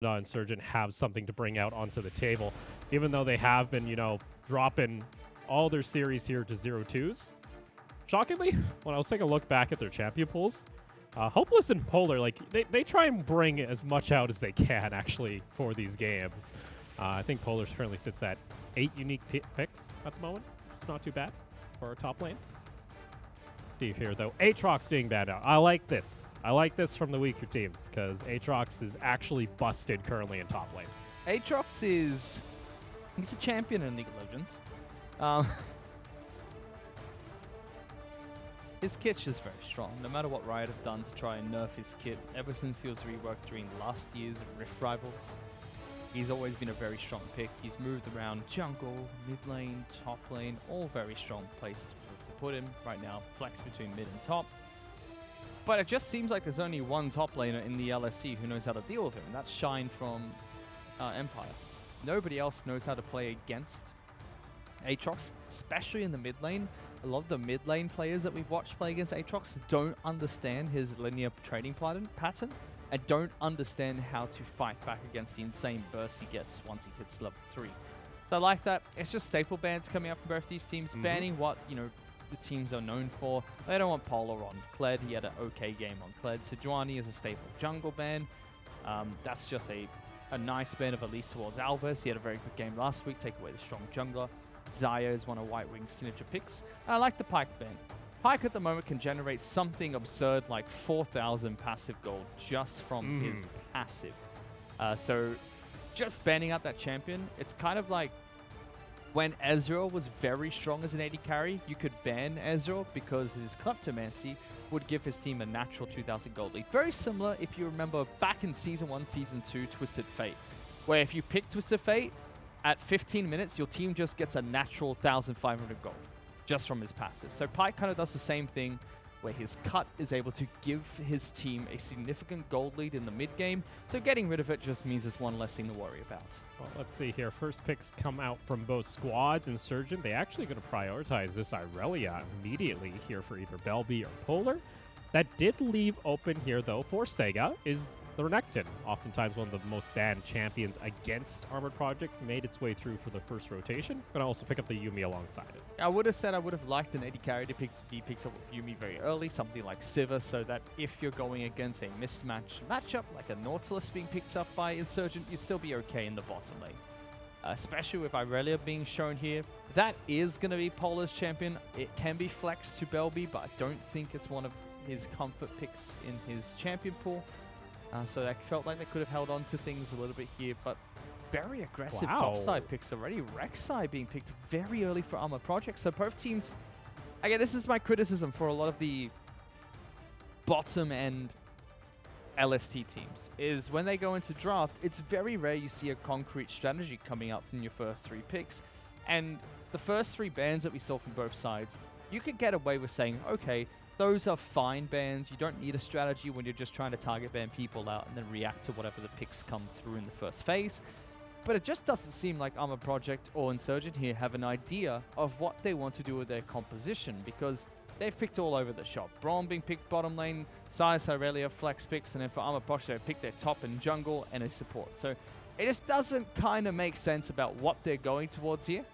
Insurgent have something to bring out onto the table, even though they have been, you know, dropping all their series here to 0-2s. Shockingly, when I was taking a look back at their champion pools, Hopeless and Polar, like, they try and bring as much out as they can, actually, for these games. I think Polar currently sits at 8 unique picks at the moment. It's not too bad for our top lane. See here, though, Aatrox being bad out. I like this. I like this from the weaker teams, because Aatrox is actually busted currently in top lane. Aatrox is... he's a champion in League of Legends. His kit's just very strong, no matter what Riot have done to try and nerf his kit. Ever since he was reworked during last year's Rift Rivals, he's always been a very strong pick. He's moved around jungle, mid lane, top lane, all very strong places to put him right now. Flex between mid and top. But it just seems like there's only one top laner in the LSC who knows how to deal with him, and that's Shine from Empire. Nobody else knows how to play against Aatrox, especially in the mid lane. A lot of the mid lane players that we've watched play against Aatrox don't understand his linear trading pattern and don't understand how to fight back against the insane burst he gets once he hits level 3. So I like that. It's just staple bans coming out from both these teams, banning what, you know, the teams are known for. They don't want Polar on Kled. He had an okay game on Kled. Sejuani is a staple jungle ban. That's just a nice ban of at least towards Alves. He had a very good game last week. Take away the strong jungler. Zaya is one of White Wing's signature picks. And I like the Pike ban. Pike at the moment can generate something absurd like 4,000 passive gold just from his passive. So just banning out that champion, it's kind of like when Ezreal was very strong as an AD carry, you could ban Ezreal because his Kleptomancy would give his team a natural 2,000 gold lead. Very similar, if you remember, back in Season 1, Season 2, Twisted Fate, where if you pick Twisted Fate, at 15 minutes, your team just gets a natural 1,500 gold just from his passive. So Pike kind of does the same thing, where his cut is able to give his team a significant gold lead in the mid-game, so getting rid of it just means there's one less thing to worry about. Well, let's see here. First picks come out from both squads. Insurgent, they actually going to prioritize this Irelia immediately here for either Belby or Polar. That did leave open here, though, for Sega is the Renekton, oftentimes one of the most banned champions against Armored Project, made its way through for the first rotation. Gonna also pick up the Yuumi alongside it. I would have said I would have liked an AD carry to be picked up with Yuumi very early, something like Sivir, so that if you're going against a mismatched matchup, like a Nautilus being picked up by Insurgent, you'd still be okay in the bottom lane. Especially with Irelia being shown here. That is going to be Polar's champion. It can be flexed to Belby, but I don't think it's one of his comfort picks in his champion pool. So that felt like they could have held on to things a little bit here, but very aggressive topside picks already. Rek'Sai being picked very early for Armored Project. So both teams, again, this is my criticism for a lot of the bottom end LST teams, is when they go into draft, it's very rare you see a concrete strategy coming up from your first 3 picks. And the first 3 bans that we saw from both sides, you could get away with saying, okay, those are fine bans. You don't need a strategy when you're just trying to target ban people out and then react to whatever the picks come through in the first phase. But it just doesn't seem like Armored Project or Insurgent here have an idea of what they want to do with their composition, because they've picked all over the shop. Braum being picked bottom lane, Saius, Irelia, flex picks, and then for Armored Project, they picked their top and jungle and a support. So it just doesn't kind of make sense about what they're going towards here.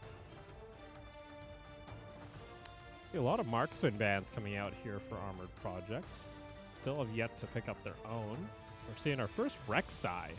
A lot of marksman bans coming out here for Armored Project. Still have yet to pick up their own. We're seeing our first Rek'Sai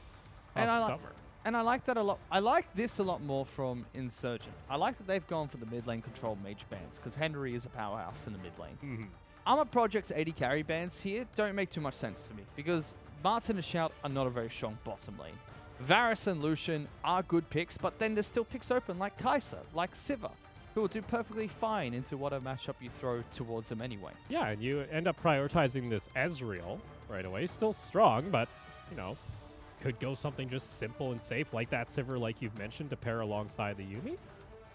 of summer. And I like that a lot. I like this a lot more from Insurgent. I like that they've gone for the mid lane control mage bans, because Henry is a powerhouse in the mid lane. Armored Project's AD carry bans here don't make too much sense to me, because Martin and Shout are not a very strong bottom lane. Varus and Lucian are good picks, but then there's still picks open like Kai'Sa, like Sivir, who will do perfectly fine into what a matchup you throw towards them anyway. Yeah, and you end up prioritizing this Ezreal right away. Still strong, but, you know, could go something just simple and safe like that Sivir, like you've mentioned, to pair alongside the Yuumi.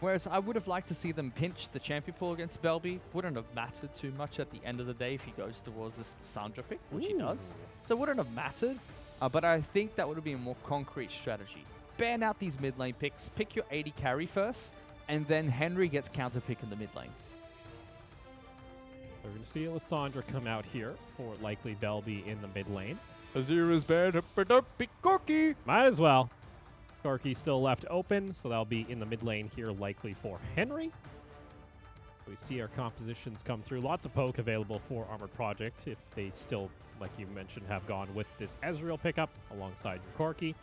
Whereas I would have liked to see them pinch the champion pool against Belby. Wouldn't have mattered too much at the end of the day if he goes towards this Lissandra pick, which he does. So it wouldn't have mattered, but I think that would have been a more concrete strategy. Ban out these mid lane picks, pick your AD carry first, and then Henry gets counterpick in the mid lane. We're going to see Lissandra come out here for likely Belby in the mid lane. Azir is bad. Corki. Might as well. Corki still left open, so that'll be in the mid lane here, likely for Henry. So we see our compositions come through. Lots of poke available for Armored Project if they still, like you mentioned, have gone with this Ezreal pickup alongside Corki.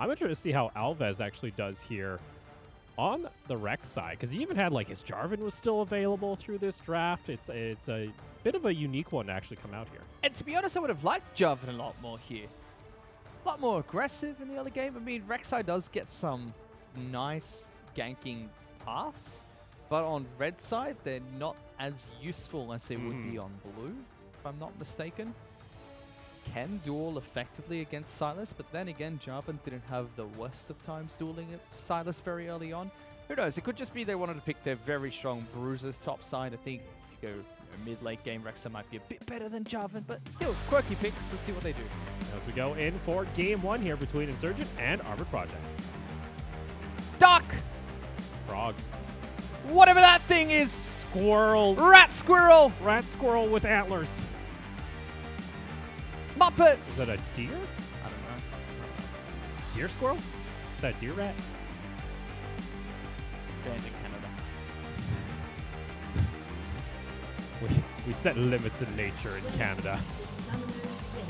I'm interested to see how Alves actually does here on the Rek'Sai, because he even had, like, his Jarvan was still available through this draft. It's a bit of a unique one to actually come out here. And to be honest, I would have liked Jarvan a lot more here. A lot more aggressive in the other game. I mean, Rek'Sai does get some nice ganking paths, but on red side, they're not as useful as they would be on blue, if I'm not mistaken. Can duel effectively against Silas, but then again, Jarvan didn't have the worst of times dueling against Silas very early on. Who knows? It could just be they wanted to pick their very strong bruisers top side. I think if you go mid-late game, Rek'Sai might be a bit better than Jarvan, but still, quirky picks. Let's see what they do. As we go in for game one here between Insurgent and Armored Project. Duck! Frog. Whatever that thing is! Squirrel. Rat squirrel! Rat squirrel with antlers. Muppets! Is that a deer? I don't know. Deer squirrel? Is that a deer rat? Banned in Canada. We set limits in nature in Canada.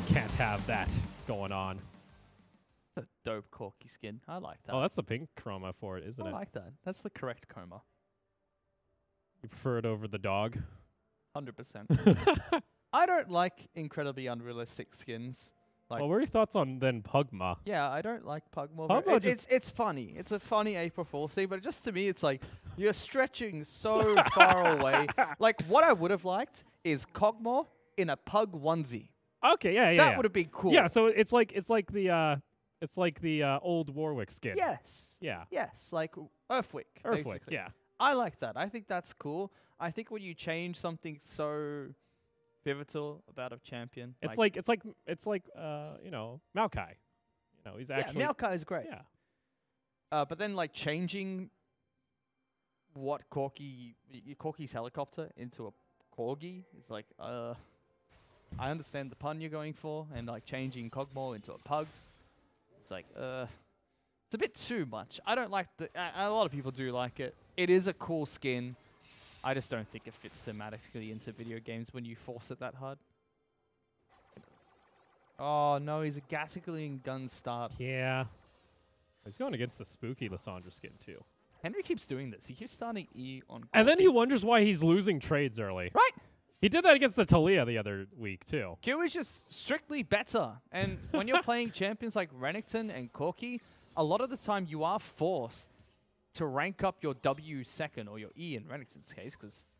Can't have that going on. That's a dope Corki skin. I like that. Oh, that's the pink chroma for it, isn't it? I like that. That's the correct chroma. You prefer it over the dog? 100%. I don't like incredibly unrealistic skins. Like, well, what are your thoughts on then Pugma? Yeah, I don't like Pugma. It's funny. It's a funny April Fool's thing, but just to me, it's like you're stretching so far away. Like, what I would have liked is Cogmore in a pug onesie. Okay, yeah, yeah. That would have been cool. Yeah, so it's like the old Warwick skin. Yes. Yeah. Yes, like Earthwick. Earthwick. Basically. Yeah. I like that. I think that's cool. I think when you change something so pivotal about a champion. It's like you know, Maokai. You know, he's actually Maokai is great. Yeah. But then like changing what Corki's helicopter into a corgi, it's like I understand the pun you're going for, and like changing Cogmore into a pug. It's like it's a bit too much. I don't like the a lot of people do like it. It is a cool skin. I just don't think it fits thematically into video games when you force it that hard. Oh, no, he's a Gattaclean gun start. Yeah. He's going against the spooky Lissandra skin, too. Henry keeps doing this. He keeps starting E on... And then he wonders why he's losing trades early. Right. He did that against the Talia the other week, too. Q is just strictly better. And when you're playing champions like Renekton and Corki, a lot of the time you are forced to rank up your W second, or your E in Renekton's case, because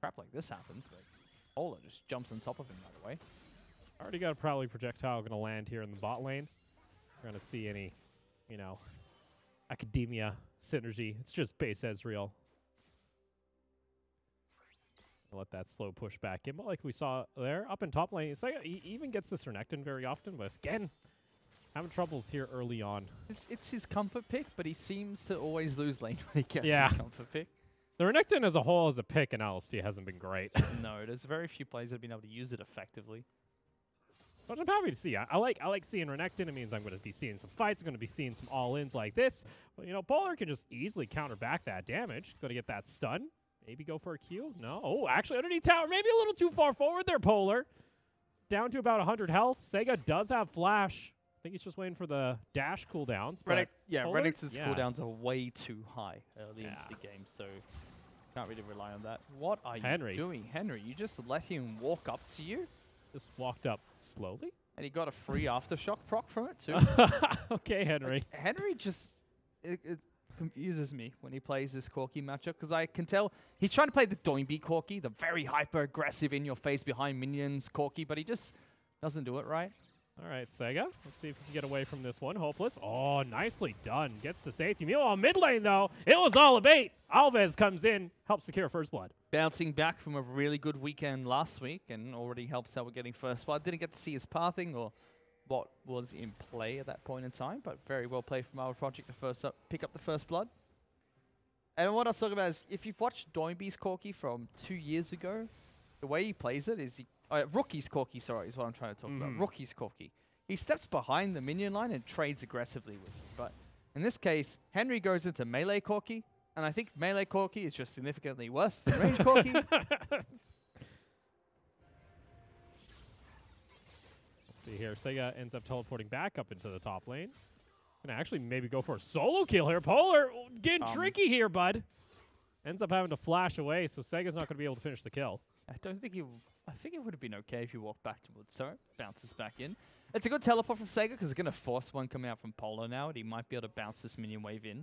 crap like this happens, but Ola just jumps on top of him right away. Already got a probably projectile going to land here in the bot lane. We're going to see any, you know, academia synergy. It's just base Ezreal. I'll let that slow push back in, but like we saw there, up in top lane, it's like he even gets this Renekton very often, but again, having troubles here early on. It's his comfort pick, but he seems to always lose lane when he gets his comfort pick. The Renekton as a whole as a pick in LST hasn't been great. No, there's very few players that have been able to use it effectively. But I'm happy to see. I like seeing Renekton. It means I'm going to be seeing some fights. I'm going to be seeing some all-ins like this. But, you know, Polar can just easily counter back that damage. Going to get that stun. Maybe go for a Q. No. Oh, actually, underneath tower. Maybe a little too far forward there, Polar. Down to about 100 health. Sega does have flash. I think he's just waiting for the dash cooldowns. Renekton's cooldowns are way too high early into the game, so can't really rely on that. What are you doing, Henry? You just let him walk up to you? Just walked up slowly? And he got a free aftershock proc from it, too. Okay, Henry. Like, Henry just... It confuses me when he plays this Corki matchup, because I can tell he's trying to play the Doinby Corki, the very hyper-aggressive, in-your-face, behind-minions Corki, but he just doesn't do it right. All right, Sega. Let's see if we can get away from this one. Hopeless. Oh, nicely done. Gets the safety. Meanwhile, mid lane, though, it was all a bait. Alves comes in, helps secure first blood. Bouncing back from a really good weekend last week and already helps out with getting first blood. Didn't get to see his pathing or what was in play at that point in time, but very well played from our project to pick up the first blood. And what I was talking about is if you've watched Doinby's Corki from 2 years ago, the way he plays it is he Rookie's Corki, sorry, is what I'm trying to talk about. Rookie's Corki. He steps behind the minion line and trades aggressively with him. But in this case, Henry goes into melee Corki, and I think melee Corki is just significantly worse than range Corki. Let's see here. Sega ends up teleporting back up into the top lane. Gonna actually maybe go for a solo kill here. Polar getting tricky here, bud. Ends up having to flash away, so Sega's not gonna be able to finish the kill. I don't think he... I think it would have been okay if you walked back towards her. Bounces back in. It's a good teleport from Sega because it's going to force one coming out from Polar now, and he might be able to bounce this minion wave in.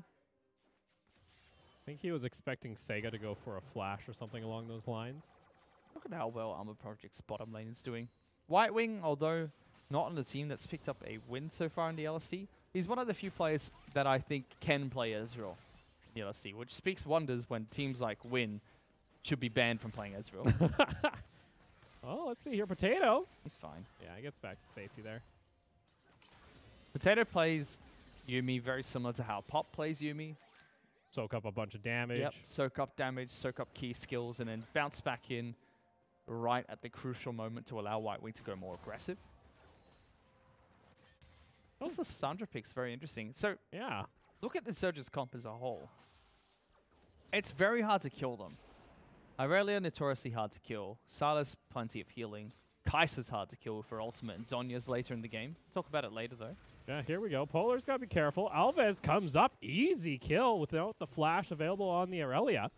I think he was expecting Sega to go for a flash or something along those lines. Look at how well Armored Project's bottom lane is doing. White Wing, although not on the team that's picked up a win so far in the LST, he's one of the few players that I think can play Ezreal in the LST, which speaks wonders when teams like Win should be banned from playing Ezreal. Oh, let's see here. Potato. He's fine. Yeah, he gets back to safety there. Potato plays Yuumi very similar to how Pop plays Yuumi. Soak up a bunch of damage. Yep, soak up damage, soak up key skills, and then bounce back in right at the crucial moment to allow White Wing to go more aggressive. This Lissandra pick's very interesting. So yeah, look at the Insurgent's comp as a whole. It's very hard to kill them. Irelia, notoriously hard to kill. Sylas, plenty of healing. Kai'Sa's hard to kill for ultimate, and Zonya's later in the game. Talk about it later, though. Yeah, here we go. Polar's got to be careful. Alves comes up. Easy kill without the flash available on the Irelia.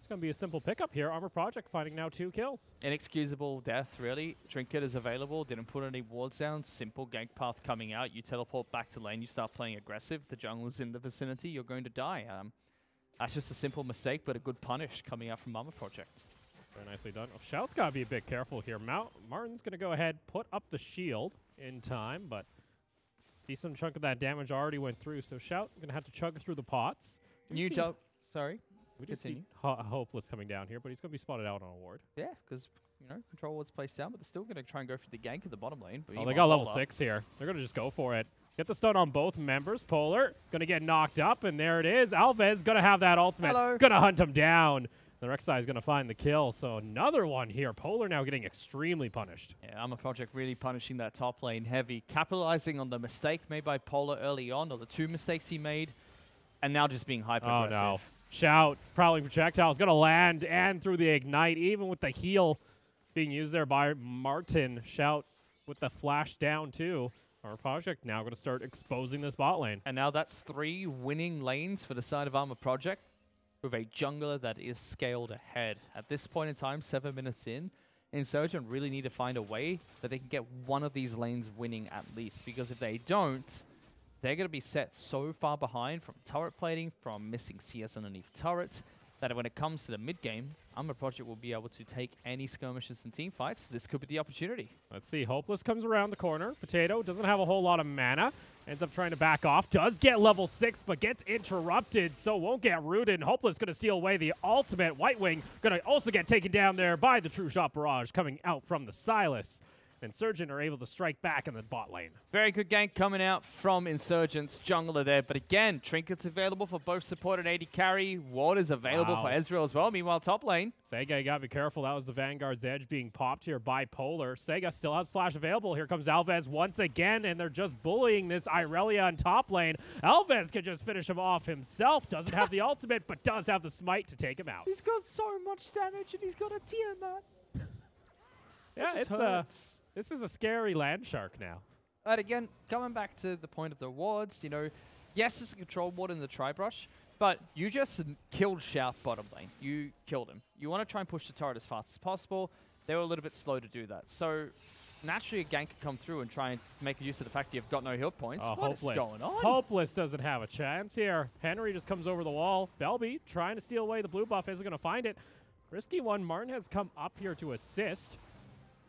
It's going to be a simple pickup here. Armored Project finding now 2 kills. Inexcusable death, really. Trinket is available. Didn't put any wards down. Simple gank path coming out. You teleport back to lane. You start playing aggressive. The jungle's in the vicinity. You're going to die. That's just a simple mistake, but a good punish coming out from Armored Project. Very nicely done. Oh, Shout's got to be a bit careful here. Martin's going to go ahead, put up the shield in time, but decent chunk of that damage already went through, so Shout going to have to chug through the pots. Sorry. We just see Hopeless coming down here, but he's going to be spotted out on a ward. Yeah, because, you know, control ward's placed down, but they're still going to try and go for the gank at the bottom lane. But oh, they got level 6 here. They're going to just go for it. Get the stun on both members. Polar going to get knocked up, and there it is. Alves going to have that ultimate. Going to hunt him down. The Rek'Sai is going to find the kill, so another one here. Polar now getting extremely punished. Yeah, Armored Project really punishing that top lane heavy, capitalizing on the mistake made by Polar early on, or the 2 mistakes he made, and now just being hyper-aggressive. Oh, no. Shout, probably projectile. It's going to land and through the ignite, even with the heal being used there by Martin. Shout with the flash down, too. Armored Project now going to start exposing this bot lane. And now that's 3 winning lanes for the side of Armored Project with a jungler that is scaled ahead. At this point in time, 7 minutes in, Insurgent really need to find a way that they can get one of these lanes winning at least, because if they don't, they're going to be set so far behind from turret plating, from missing CS underneath turrets, that when it comes to the mid-game, Armored Project will be able to take any skirmishes and team fights. This could be the opportunity. Let's see. Hopeless comes around the corner. Potato doesn't have a whole lot of mana. Ends up trying to back off. Does get level 6, but gets interrupted, so won't get rooted. Hopeless going to steal away the ultimate. White Wing going to also get taken down there by the True Shot Barrage coming out from the Sylas. Insurgent are able to strike back in the bot lane. Very good gank coming out from Insurgents. Jungler there, but again, Trinket's available for both support and AD carry. Ward is available for Ezreal as well. Meanwhile, top lane. Sega, you gotta be careful. That was the Vanguard's Edge being popped here by Polar. Sega still has flash available. Here comes Alves once again, and they're just bullying this Irelia in top lane. Alves can just finish him off himself. Doesn't have the ultimate, but does have the smite to take him out. He's got so much damage, and he's got a Tiamat. Yeah, it's hurts. This is a scary land shark now. But again, coming back to the point of the wards, you know, yes, it's a control ward in the tri-brush, but you just killed Shout bottom lane. You killed him. You want to try and push the turret as fast as possible. They were a little bit slow to do that. So naturally, a gank could come through and try and make use of the fact that you've got no heal points. Oh, what is going on? Hopeless doesn't have a chance here. Henry just comes over the wall. Belby trying to steal away the blue buff. Isn't going to find it. Risky one. Martin has come up here to assist.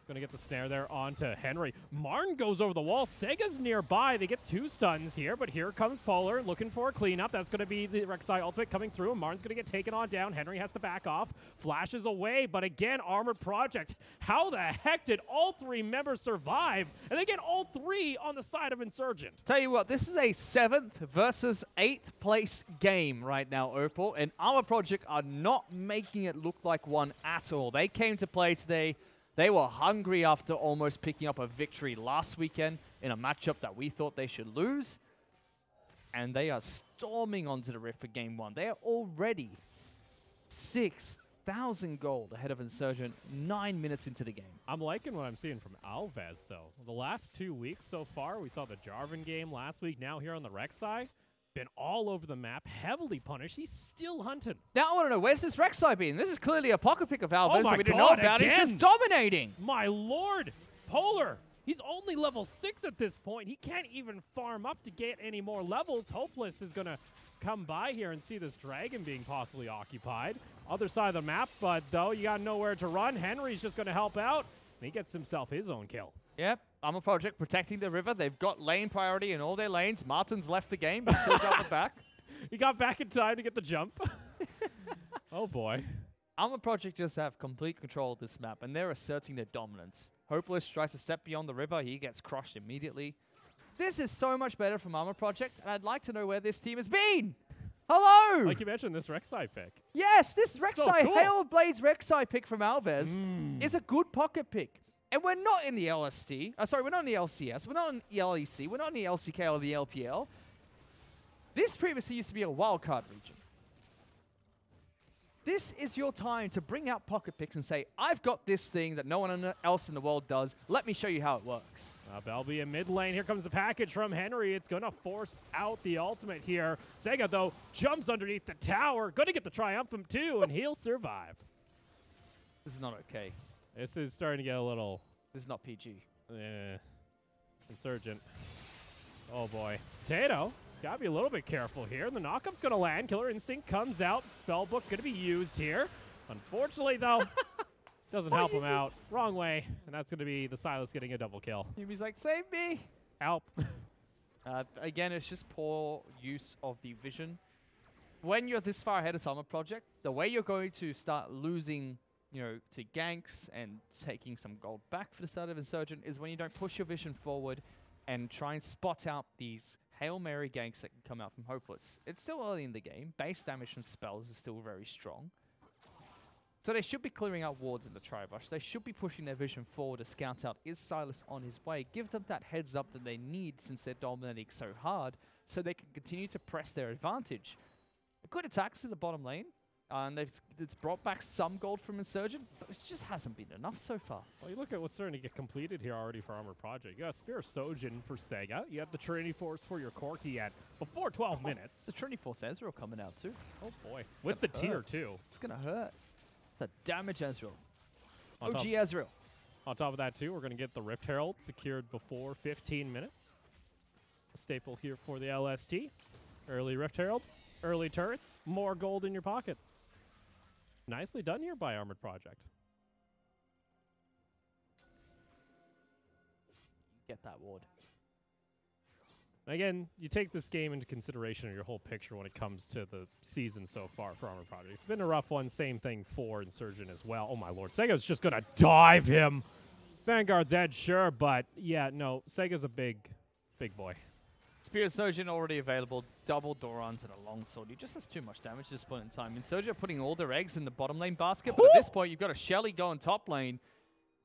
Going to get the snare there onto Henry. Martin goes over the wall. Sega's nearby. They get 2 stuns here, but here comes Polar looking for a cleanup. That's going to be the Rek'Sai ultimate coming through, and Martin's going to get taken on down. Henry has to back off. Flashes away, but again, Armored Project. How the heck did all 3 members survive? And they get all 3 on the side of Insurgent. Tell you what, this is a 7th versus 8th place game right now, Opal, and Armored Project are not making it look like one at all. They came to play today They were hungry after almost picking up a victory last weekend in a matchup that we thought they should lose. And they are storming onto the Rift for game one. They are already 6,000 gold ahead of Insurgent 9 minutes into the game. I'm liking what I'm seeing from Alves, though. The last 2 weeks so far, we saw the Jarvan game last week, now here on the Rek'Sai. Been all over the map, heavily punished. He's still hunting. Now I want to know, where's this Rek'Sai been? This is clearly a pocket pick of Alves that we didn't know about. He's just dominating. My lord, Polar. He's only level 6 at this point. He can't even farm up to get any more levels. Hopeless is going to come by here and see this dragon being possibly occupied. Other side of the map, but though you got nowhere to run. Henry's just going to help out, and he gets himself his own kill. Yep. Armored Project protecting the river. They've got lane priority in all their lanes. Martin's left the game. He's still got the back. He got back in time to get the jump. Oh, boy. Armored Project just have complete control of this map, and they're asserting their dominance. Hopeless tries to step beyond the river. He gets crushed immediately. This is so much better from Armored Project, and I'd like to know where this team has been. Hello! Like you mentioned, this Rek'Sai pick. Yes, this Rek'Sai, so cool. Hailblade's Rek'Sai pick from Alves is a good pocket pick. And we're not in the LST. Sorry, we're not in the LCS. We're not in the LEC. We're not in the LCK or the LPL. This previously used to be a wildcard region. This is your time to bring out pocket picks and say, I've got this thing that no one else in the world does. Let me show you how it works. Belby in mid lane. Here comes the package from Henry. It's going to force out the ultimate here. Sega, though, jumps underneath the tower. Going to get the Triumphant, too, and he'll survive. This is not okay. This is starting to get a little... This is not PG. Yeah. Insurgent. Oh, boy. Potato. Got to be a little bit careful here. The knockup's going to land. Killer Instinct comes out. Spellbook going to be used here. Unfortunately, though, doesn't help him out. Wrong way. And that's going to be the Silas getting a double kill. Yumi's like, save me. Help. Again, it's just poor use of the vision. When you're this far ahead of Armored Project, the way you're going to start losing... you know, to ganks and taking some gold back for the start of Insurgent is when you don't push your vision forward and try and spot out these Hail Mary ganks that can come out from Hopeless. It's still early in the game. Base damage from spells is still very strong. So they should be clearing out wards in the Tri-Rush. They should be pushing their vision forward to scout out, is Silas on his way? Give them that heads up that they need since they're dominating so hard so they can continue to press their advantage. Good attacks in the bottom lane. And it's brought back some gold from Insurgent, but it just hasn't been enough so far. Well, you look at what's starting to get completed here already for Armored Project. You got Spear of Sojin for Sega. You have the Trinity Force for your Corki at before 12 minutes. The Trinity Force Ezreal coming out too. Oh boy. With the tier too. It's going to hurt. It's a damage Ezreal. OG Ezreal. On top of that too, we're going to get the Rift Herald secured before 15 minutes. A staple here for the LST. Early Rift Herald. Early turrets. More gold in your pocket. Nicely done here by Armored Project. Get that ward. Again, you take this game into consideration of your whole picture when it comes to the season so far for Armored Project. It's been a rough one. Same thing for Insurgent as well. Oh my lord, Sega's just going to dive him. Vanguard's Edge, sure, but yeah, no, Sega's a big boy. Spear of Sojin already available, double Dorans and a longsword. He just has too much damage at this point in time. Insurgent are putting all their eggs in the bottom lane basket, but at this point you've got a Shelly going top lane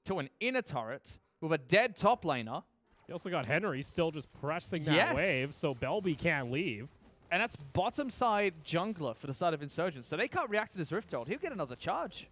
to an inner turret with a dead top laner. You also got Henry still just pressing that wave, so Belby can't leave. And that's bottom side jungler for the side of Insurgent, so they can't react to this Rift Herald. He'll get another charge.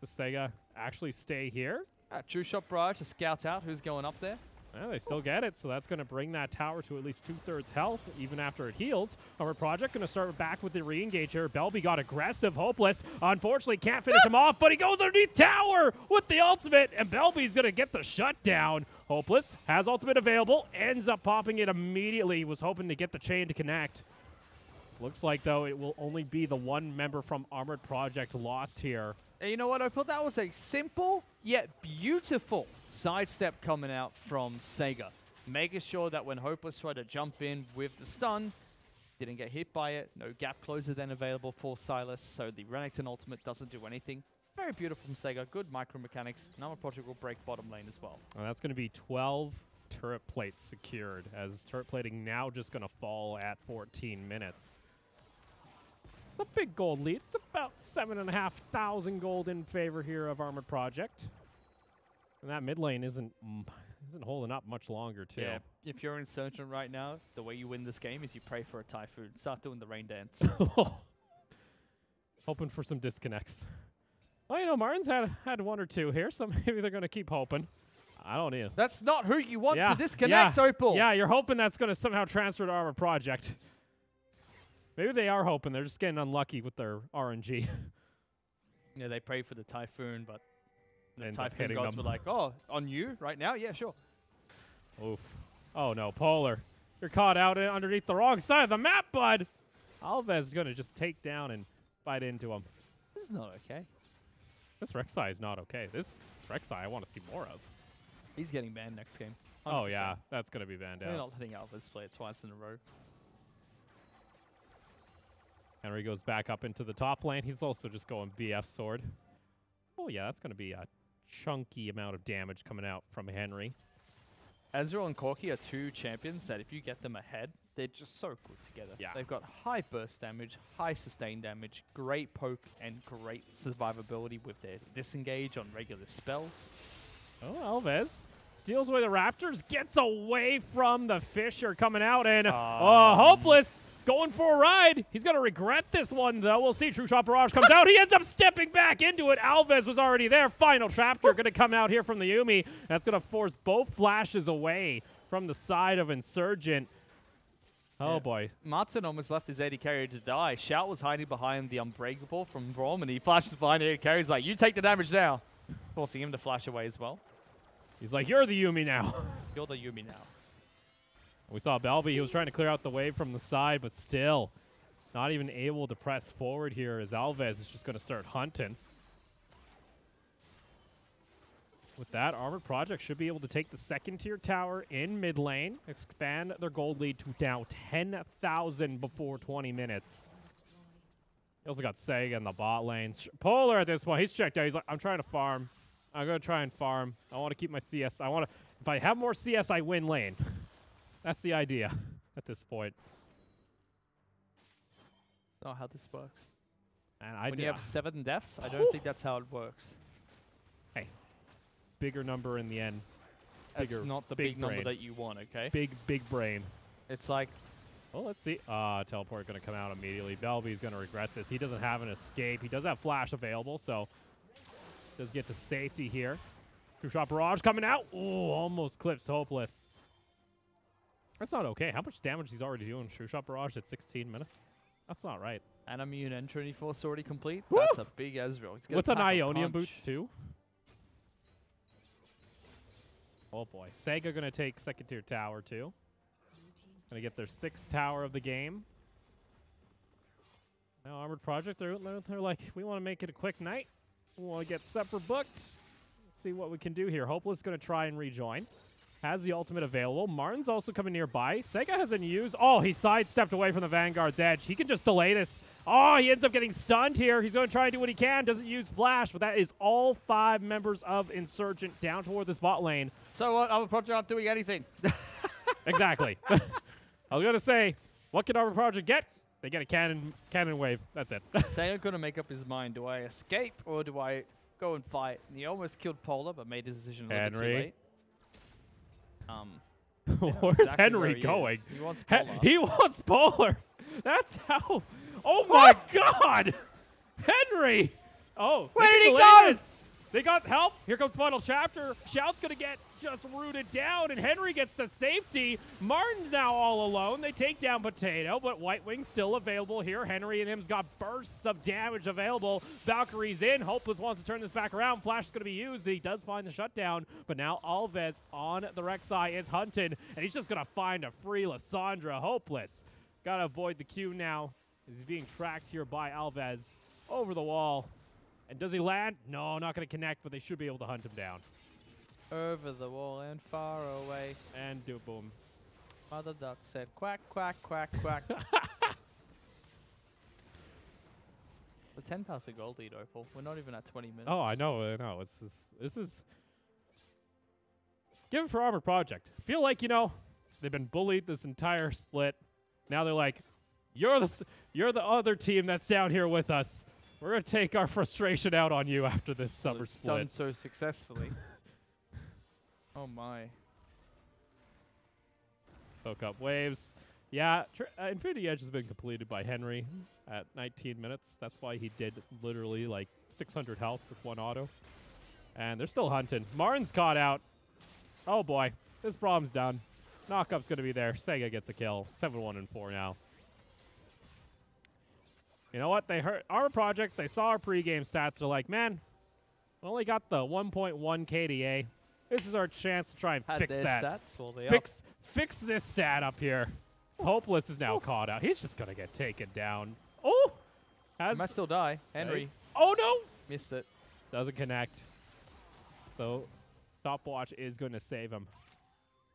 Does Sega actually stay here? True Shot Barrage to scout out who's going up there. Well, they still get it, so that's going to bring that tower to at least two-thirds health, even after it heals. Armored Project going to start back with the re-engage here. Belby got aggressive, Hopeless. Unfortunately, can't finish him off, but he goes underneath tower with the ultimate, and Belby's going to get the shutdown. Hopeless has ultimate available, ends up popping it immediately. He was hoping to get the chain to connect. Looks like, though, it will only be the one member from Armored Project lost here. And you know what? I thought that was a simple yet beautiful sidestep coming out from Sega, making sure that when Hopeless tried to jump in with the stun, didn't get hit by it. No gap closer then available for Silas, so the Renekton ultimate doesn't do anything. Very beautiful from Sega. Good micro mechanics. Armored Project will break bottom lane as well. And that's going to be 12 turret plates secured, as turret plating now just going to fall at 14 minutes. The big gold lead. It's about 7,500 gold in favor here of Armored Project. And that mid lane isn't holding up much longer, too. Yeah, if you're Insurgent right now, the way you win this game is you pray for a typhoon. Start doing the rain dance. Hoping for some disconnects. Well, you know, Martin's had one or two here, so maybe they're going to keep hoping. I don't either. That's not who you want to disconnect, Opal. Yeah, you're hoping that's going to somehow transfer to Armored Project. Maybe they are hoping. They're just getting unlucky with their RNG. Yeah, they pray for the typhoon, but the typhoon gods were like, oh, on you right now? Yeah, sure. Oof. Oh, no. Polar, you're caught out underneath the wrong side of the map, bud. Alves is going to just take down and bite into him. This is not okay. This Rek'Sai is not okay. This Rek'Sai I want to see more of. He's getting banned next game. 100%. Oh, yeah. That's going to be banned out. We're not letting Alves play it twice in a row. Henry goes back up into the top lane. He's also just going BF sword. Oh, yeah. That's going to be a chunky amount of damage coming out from Henry. Ezreal and Corki are two champions that if you get them ahead, they're just so good together. Yeah. They've got high burst damage, high sustain damage, great poke, and great survivability with their disengage on regular spells. Oh, Alves steals away the Raptors, gets away from the Fisher coming out, and Hopeless going for a ride. He's going to regret this one, though. We'll see. True Shot Barrage comes out. He ends up stepping back into it. Alves was already there. Final Raptor going to come out here from the Yuumi. That's going to force both flashes away from the side of Insurgent. Oh, boy. Martin almost left his AD carry to die. Shout was hiding behind the Unbreakable from Braum, and he flashes behind AD carry. He's like, you take the damage now. Forcing him to flash away as well. He's like, you're the Yuumi now. You're the Yuumi now. We saw Belby. He was trying to clear out the wave from the side, but still not even able to press forward here as Alves is just going to start hunting. With that, Armored Project should be able to take the second tier tower in mid lane, expand their gold lead to now 10,000 before 20 minutes. He also got Sega in the bot lane. Polar at this point, he's checked out. He's like, I'm trying to farm. I'm going to try and farm. I want to keep my CS. I want to, if I have more CS, I win lane. That's the idea at this point. It's not how this works. And when you have 7 deaths, I don't think that's how it works. Hey, bigger number in the end. That's not the big number that you want, okay? Big brain. It's like, well, let's see. Teleport going to come out immediately. Belby's going to regret this. He doesn't have an escape. He does have flash available, so does get to safety here. True Shot Barrage coming out. Ooh, almost clips Hopeless. That's not okay. How much damage he's already doing? True Shot Barrage at 16 minutes? That's not right. Animian and Trinity Force already complete. Woo! That's a big Ezreal. With an Ionia boots, too. Oh, boy. Sega going to take second tier tower, too. Going to get their 6th tower of the game. Now Armored Project, they're like, we want to make it a quick night. We want to get separate booked. See what we can do here. Hopeless going to try and rejoin. Has the ultimate available. Martin's also coming nearby. Sega hasn't used. Oh, he sidestepped away from the Vanguard's Edge. He can just delay this. Oh, he ends up getting stunned here. He's going to try and do what he can. Doesn't use Flash, but that is all 5 members of Insurgent down toward this bot lane. So what? Armored Project not doing anything. Exactly. I was going to say, what can Armored Project get? They get a cannon wave. That's it. Sega couldn't make up his mind. Do I escape or do I go and fight? And he almost killed Polar, but made his decision a little bit too late. Where's exactly Henry where he going? He wants Polar. He wants Polar. That's how. Oh my God, Henry! Oh, where did he go? They got help. Here comes Final Chapter. Shout's gonna get just rooted down, and Henry gets to safety. Martin's now all alone. They take down Potato, but White Wing's still available here. Henry and him's got bursts of damage available. Valkyrie's in. Hopeless wants to turn this back around. Flash is going to be used. He does find the shutdown, but now Alves on the Rek'Sai is hunted, and he's just going to find a free Lissandra. Hopeless got to avoid the Q now as he's being tracked here by Alves over the wall. And does he land? No, not going to connect, but they should be able to hunt him down. Over the wall and far away. And do boom. Mother duck said quack, quack, quack, quack. The 10,000 gold lead, Opal. We're not even at 20 minutes. Oh, I know. I know. It's this is... Give it for Armored Project. Feel like, you know, they've been bullied this entire split. Now they're like, you're the other team that's down here with us. We're going to take our frustration out on you after this summer split. Done so successfully. Oh my. Soak up waves. Yeah, Infinity Edge has been completed by Henry at 19 minutes. That's why he did literally like 600 health with one auto. And they're still hunting. Martin's caught out. Oh boy, this Braum's done. Knockup's going to be there. Sega gets a kill. 7-1-4 now. You know what? They heard our project. They saw our pregame stats. They're like, man, we only got the 1.1 KDA. This is our chance to try and fix that. Fix this stat up here. It's Hopeless is now caught out. He's just going to get taken down. Oh! He might still die. Henry. Oh, no! Missed it. Doesn't connect. So stopwatch is going to save him.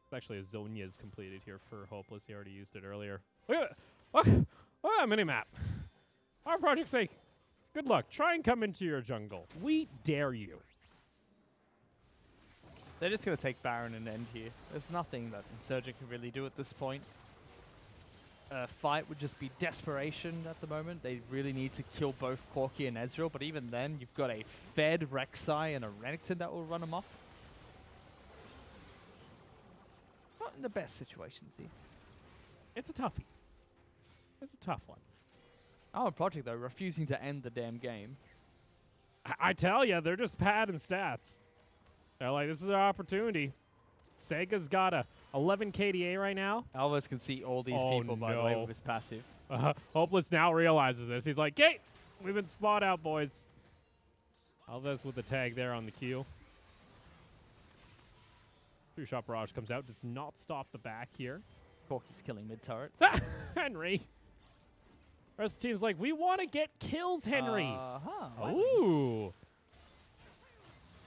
It's actually a Zonya's completed here for Hopeless. He already used it earlier. Look at that. Look at that minimap. Our project's sake. Good luck. Try and come into your jungle. We dare you. They're just going to take Baron and end here. There's nothing that Insurgent can really do at this point. Fight would just be desperation at the moment. They really need to kill both Corki and Ezreal, but even then, you've got a fed Rek'Sai and a Renekton that will run them off. Not in the best situations here. It's a toughie. It's a tough one. Our project, though, refusing to end the damn game. I tell you, they're just padding stats. They're like, this is our opportunity. Sega's got a 11 KDA right now. Alves can see all these people, by the way, with his passive. Hopeless now realizes this. He's like, hey, we've been spot out, boys. Alves with the tag there on the Q. True Shot Barrage comes out. Does not stop the back here. Corki's killing mid-turret. Henry. The rest of the team's like, we want to get kills, Henry. Ooh.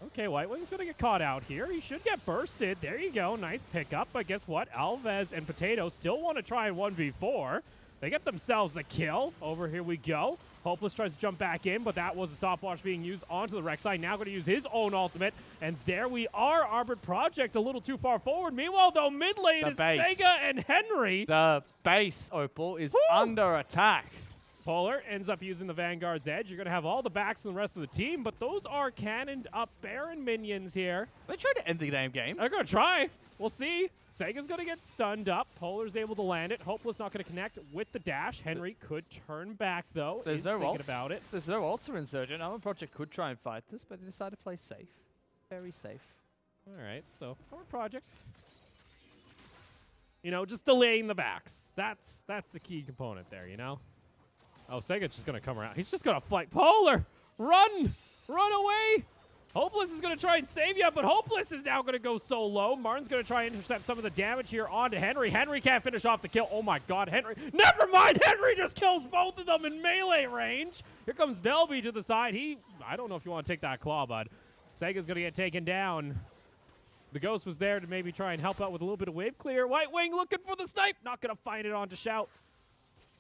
Okay, White Wing's going to get caught out here. He should get bursted. There you go. Nice pickup. But guess what? Alves and Potato still want to try and 1v4. They get themselves the kill. Over here we go. Hopeless tries to jump back in, but that was a stopwatch being used onto the Rek'Sai. Now going to use his own ultimate. And there we are. Armored Project a little too far forward. Meanwhile, though, mid lane is Sega and Henry. The base, Opal, is under attack. Polar ends up using the Vanguard's Edge. You're going to have all the backs from the rest of the team, but those are cannoned up Baron minions here. They tried to end the damn game. They're going to try. We'll see. Sega's going to get stunned up. Polar's able to land it. Hopeless not going to connect with the dash. Henry could turn back, though. There's no ult. About it. There's no ult for Insurgent. Armored Project could try and fight this, but he decided to play safe. Very safe. All right, so Armored Project. You know, just delaying the backs. That's the key component there, you know? Oh, Sega's just going to come around. He's just going to fight. Polar, run! Run away! Hopeless is going to try and save you, but Hopeless is now going to go so low. Martin's going to try and intercept some of the damage here onto Henry. Henry can't finish off the kill. Oh, my God, Henry. Never mind! Henry just kills both of them in melee range. Here comes Belby to the side. I don't know if you want to take that claw, bud. Sega's going to get taken down. The Ghost was there to maybe try and help out with a little bit of wave clear. White Wing looking for the snipe. Not going to find it onto Shout.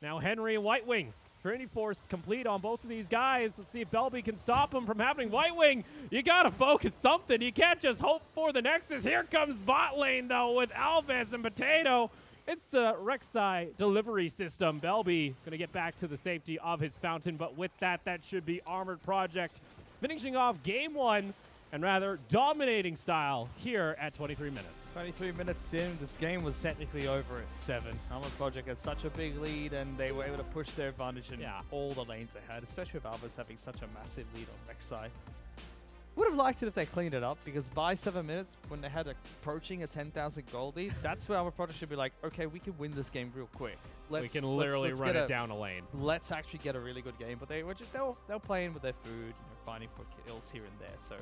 Now Henry and White Wing. Trinity Force complete on both of these guys. Let's see if Belby can stop him from happening. White Wing, you got to focus something. You can't just hope for the Nexus. Here comes bot lane, though, with Alves and Potato. It's the Rek'Sai delivery system. Belby going to get back to the safety of his fountain, but with that, that should be Armored Project finishing off game one and rather dominating style here at 23 minutes. 23 minutes in, this game was technically over at 7. Armored Project had such a big lead and they were able to push their advantage in all the lanes they had, especially with Alves having such a massive lead on Rek'Sai. Would have liked it if they cleaned it up, because by 7 minutes, when they had approaching a 10,000 gold lead, that's where Armored Project should be like, okay, we can win this game real quick. We can literally run it down a lane. Let's actually get a really good game. But they'll play in with their food, finding for kills here and there. So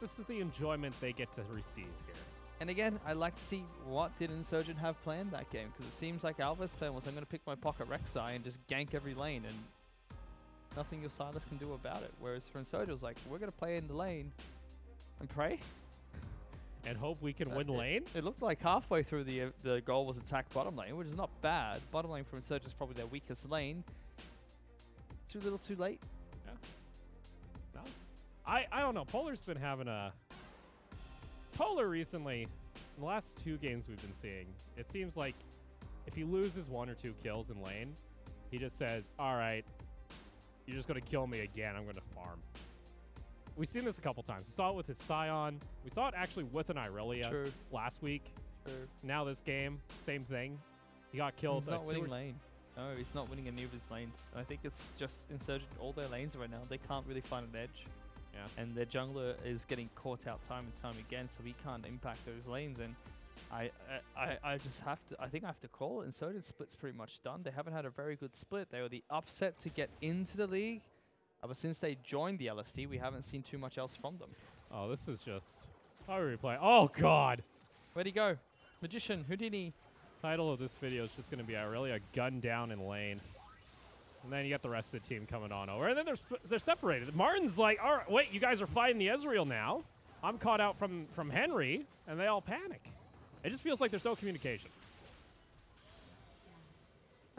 this is the enjoyment they get to receive here. And again, I'd like to see what did Insurgent have planned that game, because it seems like Alves' plan was, I'm going to pick my pocket Rek'Sai and just gank every lane, and nothing your Silas can do about it. Whereas for Insurgent, it was like, we're going to play in the lane and pray. And hope we can win lane? It looked like halfway through the goal was attack bottom lane, which is not bad. Bottom lane for Insurgent is probably their weakest lane. Too little, too late. Yeah. No. I don't know. Polar's been having a... Polar recently, in the last 2 games we've been seeing, it seems like if he loses 1 or 2 kills in lane, he just says, all right, you're just going to kill me again. I'm going to farm. We've seen this a couple times. We saw it with his Scion. We saw it actually with an Irelia last week. Now this game, same thing. He got killed. He's not winning lane. No, he's not winning any of his lanes. I think it's just Insurgent. All their lanes right now, they can't really find an edge. Yeah. And their jungler is getting caught out time and time again, so he can't impact those lanes. And I just have to, I think I have to call it. Insurgent split's pretty much done. They haven't had a very good split. They were the upset to get into the league. But since they joined the LST, we haven't seen too much else from them. Oh, this is just... How are we playing? Oh, God! Where'd he go? Magician, Houdini. Title of this video is just going to be Irelia gunned down in lane. And then you got the rest of the team coming on over. And then they're separated. Martin's like, all right, wait, you guys are fighting the Ezreal now. I'm caught out from Henry, and they all panic. It just feels like there's no communication.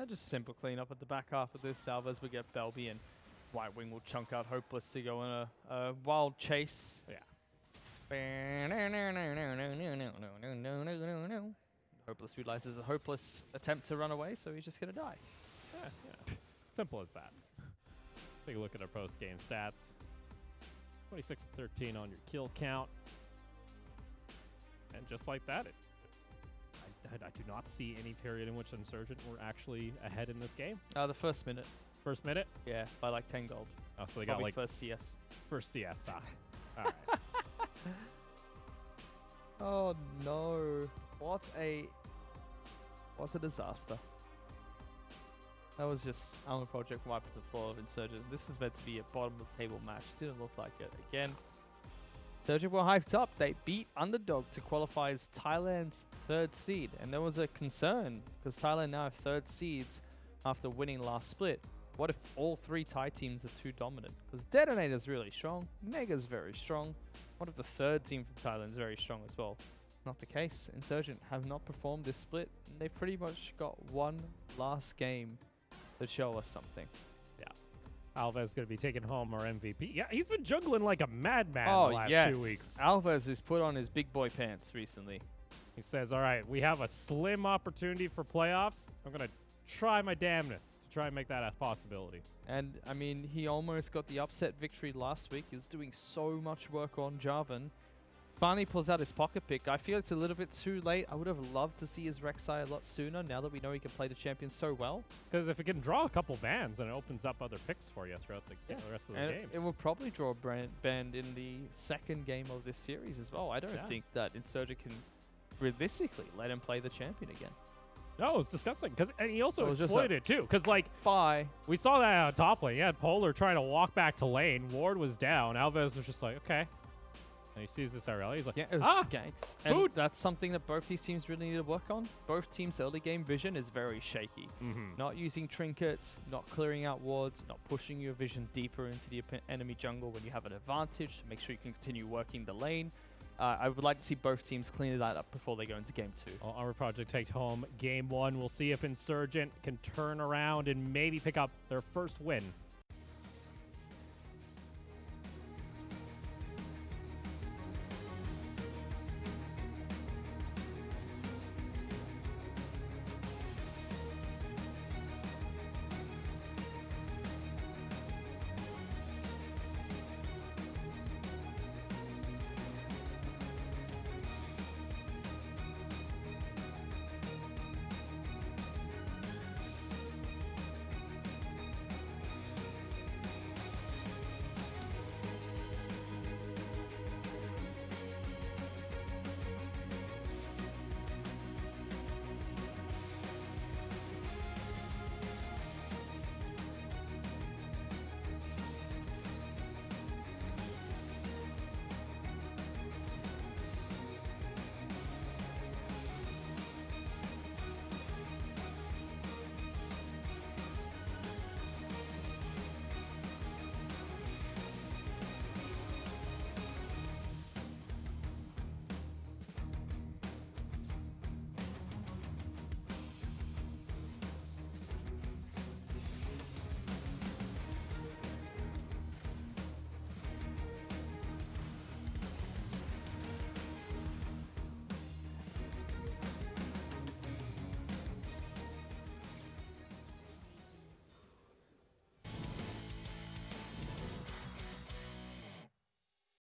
Just simple cleanup at the back half of this. Alves will get Belby and White Wing will chunk out Hopeless to go in a wild chase. Yeah. Hopeless realizes a hopeless attempt to run away, so he's just going to die. Yeah, yeah. Simple as that. Take a look at our post-game stats. 26-13 on your kill count. And just like that, I do not see any period in which Insurgent were actually ahead in this game. The first minute. First minute? Yeah, by like 10 gold. Oh, so they got like... first CS. First CS, all right. Oh, no. What a disaster. That was just Armored Project wiping the floor of Insurgent. This is meant to be a bottom-of-the-table match. Didn't look like it. Again, Insurgent were hyped up. They beat Underdog to qualify as Thailand's third seed. And there was a concern, because Thailand now have third seeds after winning last split. What if all three Thai teams are too dominant? Because Detonator's really strong, Mega's very strong. What if the third team from Thailand's very strong as well? Not the case. Insurgent have not performed this split. They've pretty much got one last game to show us something. Yeah. Alves going to be taking home our MVP. Yeah, he's been juggling like a madman the last 2 weeks. Alves has put on his big boy pants recently. He says, all right, we have a slim opportunity for playoffs. I'm going to try my damnedest to try and make that a possibility. And, I mean, he almost got the upset victory last week. He was doing so much work on Jarvan. Finally pulls out his pocket pick. I feel it's a little bit too late. I would have loved to see his Rek'Sai a lot sooner now that we know he can play the champion so well. Because if it can draw a couple bans, then it opens up other picks for you throughout the, the rest of the games. It will probably draw a ban in the second game of this series as well. I don't think that Insurgent can realistically let him play the champion again. No, it was disgusting. And he also exploited it, too. Because, like, we saw that on top lane. Yeah, Polar trying to walk back to lane. Ward was down. Alves was just like, okay. And he sees this Irelia. He's like, yeah, it was ganks. And that's something that both these teams really need to work on. Both teams' early game vision is very shaky. Mm-hmm. Not using trinkets, not clearing out wards, not pushing your vision deeper into the enemy jungle when you have an advantage. Make sure you can continue working the lane. I would like to see both teams clean that up before they go into Game 2. Well, Armored Project takes home Game 1. We'll see if Insurgent can turn around and maybe pick up their first win